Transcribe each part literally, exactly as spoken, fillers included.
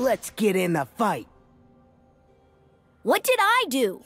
Let's get in the fight. What did I do?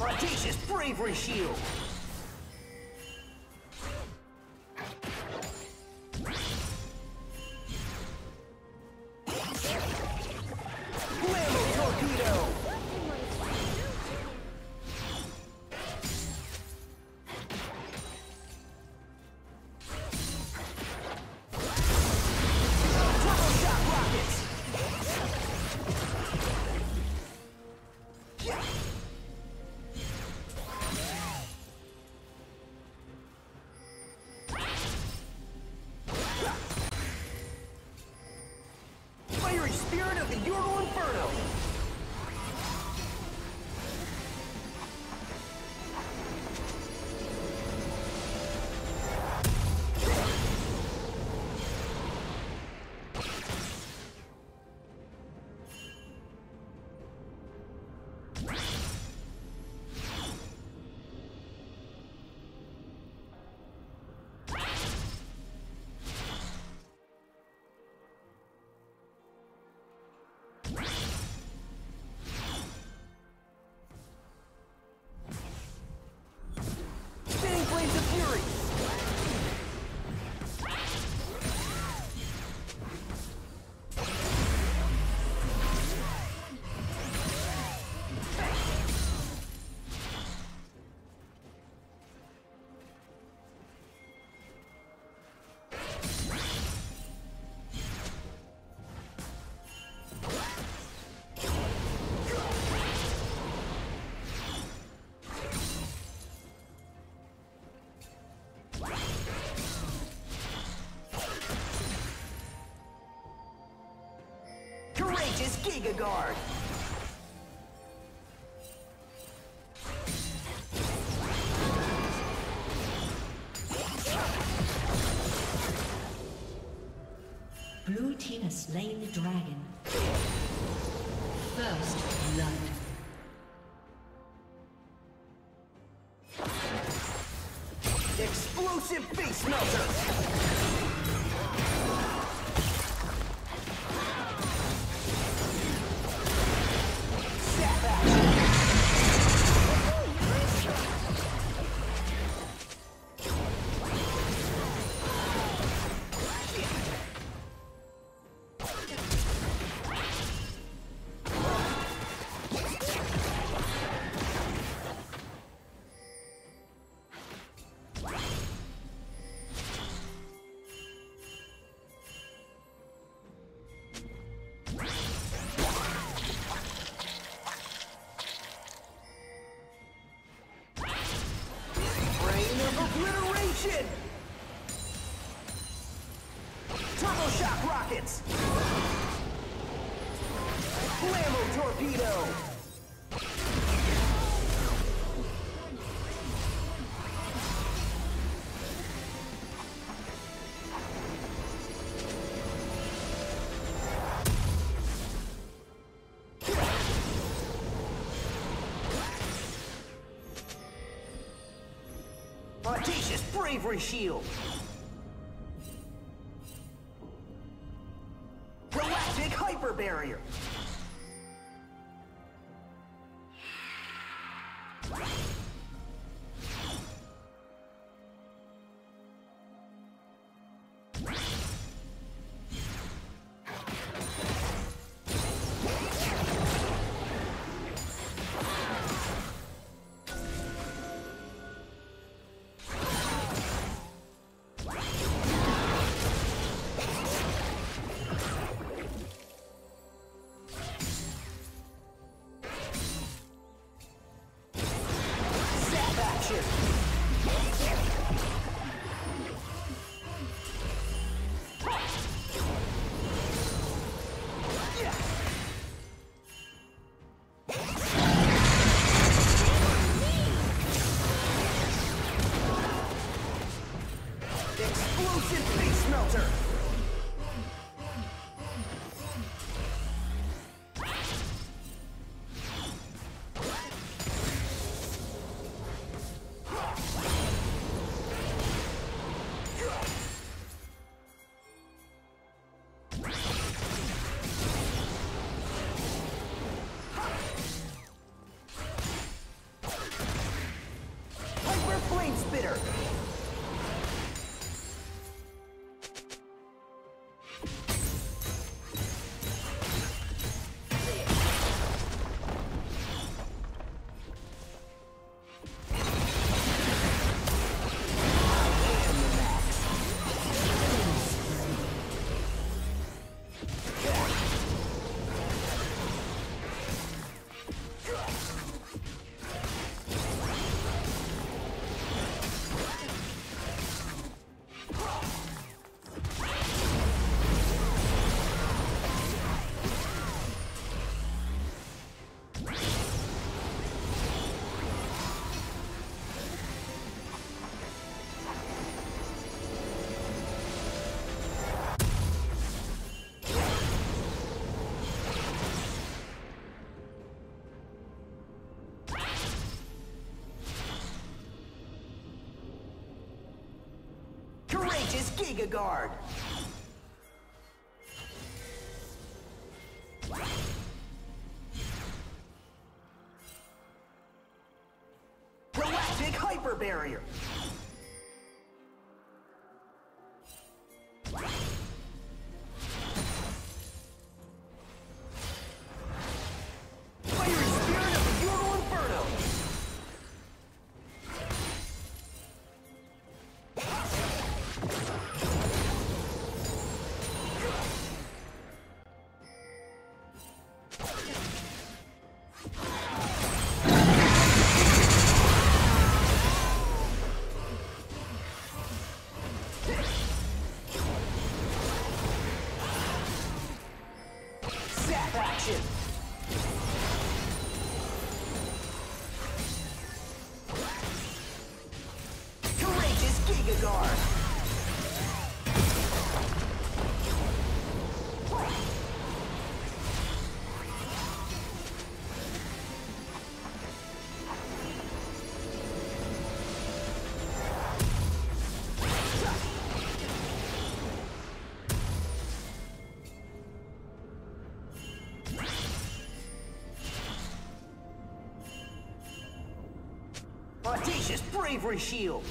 Audacious bravery shield. Is Giga Guard. Blue team has slain the dragon. First blood. Explosive face melter. Ignition! Turbo shock rockets! Flammo torpedo! Audacious bravery shield! Galactic hyper barrier! Is Giga Guard. Galactic hyper barrier. Audacious bravery shield!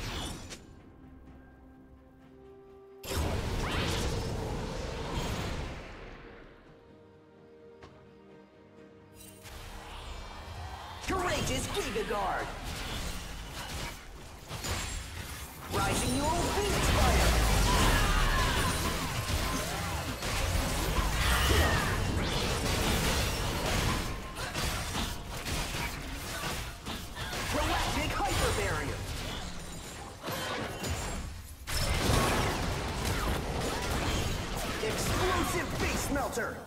Courageous Giga Guard! Rising your own Phoenix Fire! Galactic Hyper Barrier! Massive base melter!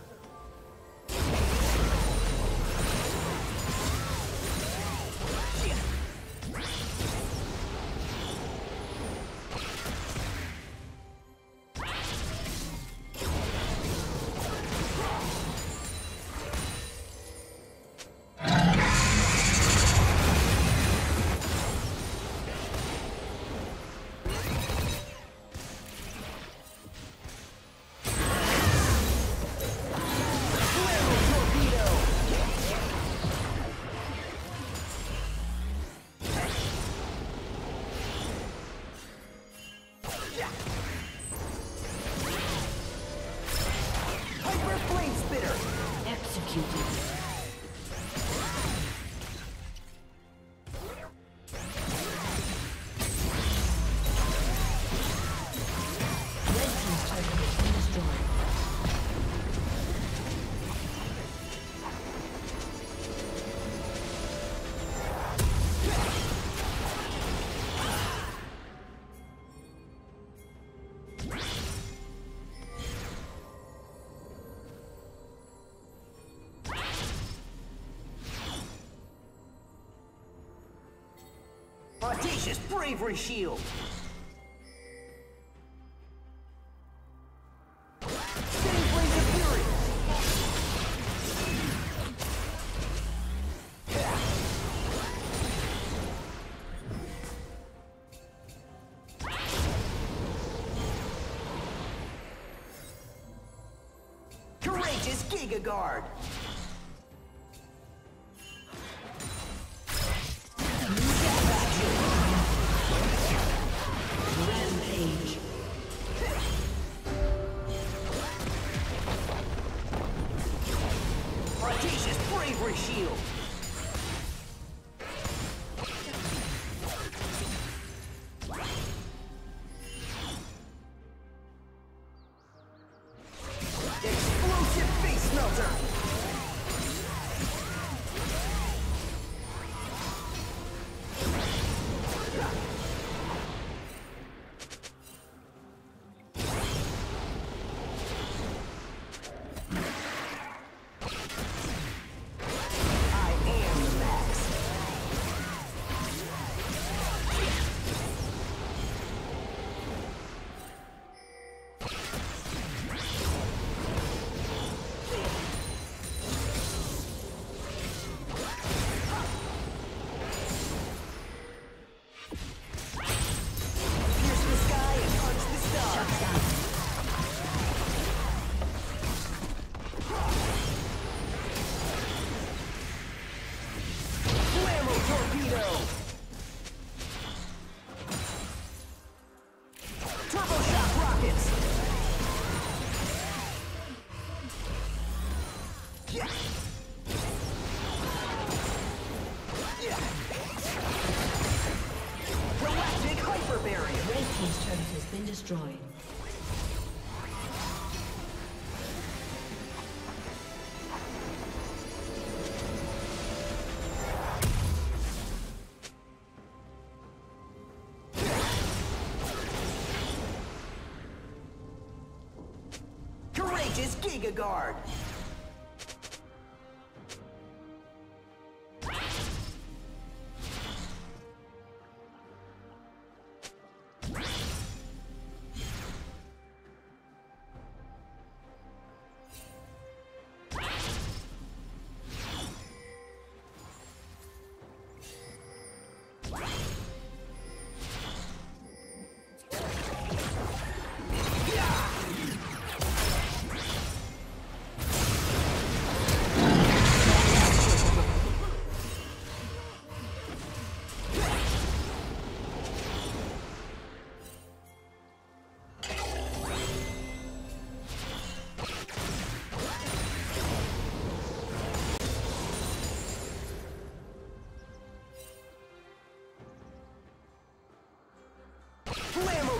Audacious bravery shield! Courageous Giga Guard! Shield. Explosive face melter. Destroyed. Courageous Giga Guard.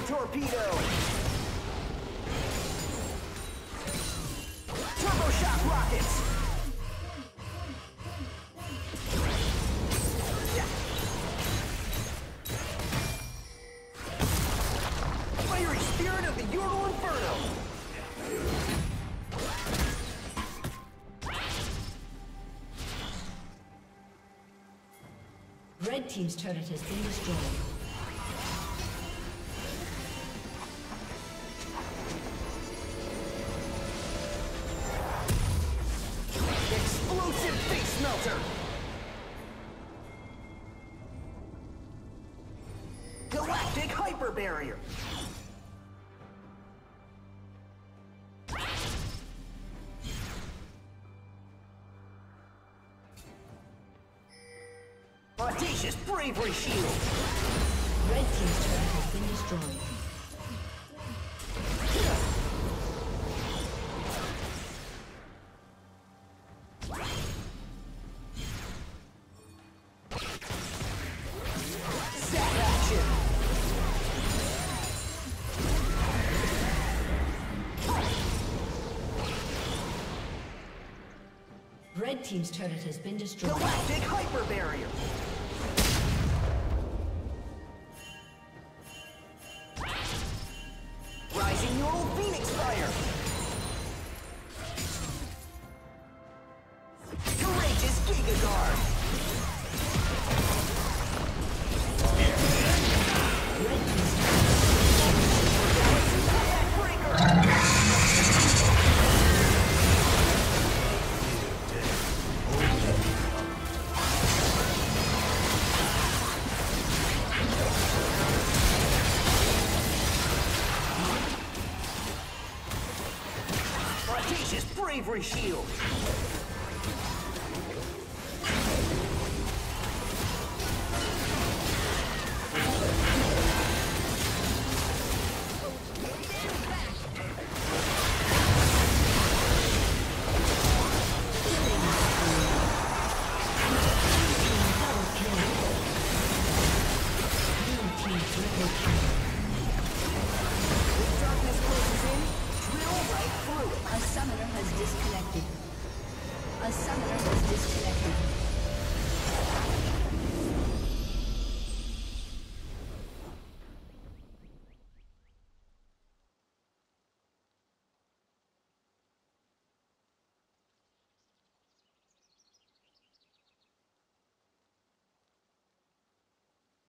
Torpedo! Turbo shock rockets! Fiery spirit of the Ural Inferno! Red team's turret has been destroyed. Explosive face melter! Galactic hyper barrier! Audacious bravery shield! Red team's turret has been destroyed. Red team's turret has been destroyed. Galactic hyper barrier! Bravery shield! A summoner has disconnected. A summoner has disconnected.